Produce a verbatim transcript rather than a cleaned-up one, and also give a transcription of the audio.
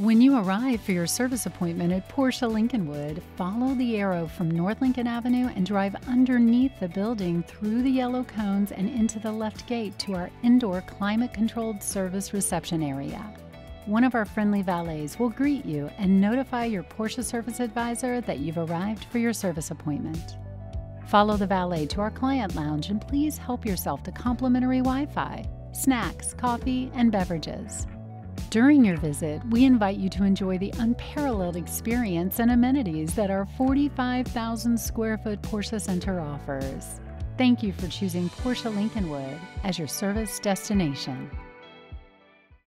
When you arrive for your service appointment at Porsche Lincolnwood, follow the arrow from North Lincoln Avenue and drive underneath the building through the yellow cones and into the left gate to our indoor climate-controlled service reception area. One of our friendly valets will greet you and notify your Porsche service advisor that you've arrived for your service appointment. Follow the valet to our client lounge and please help yourself to complimentary Wi-Fi, snacks, coffee, and beverages. During your visit, we invite you to enjoy the unparalleled experience and amenities that our forty-five thousand square foot Porsche Center offers. Thank you for choosing Porsche Lincolnwood as your service destination.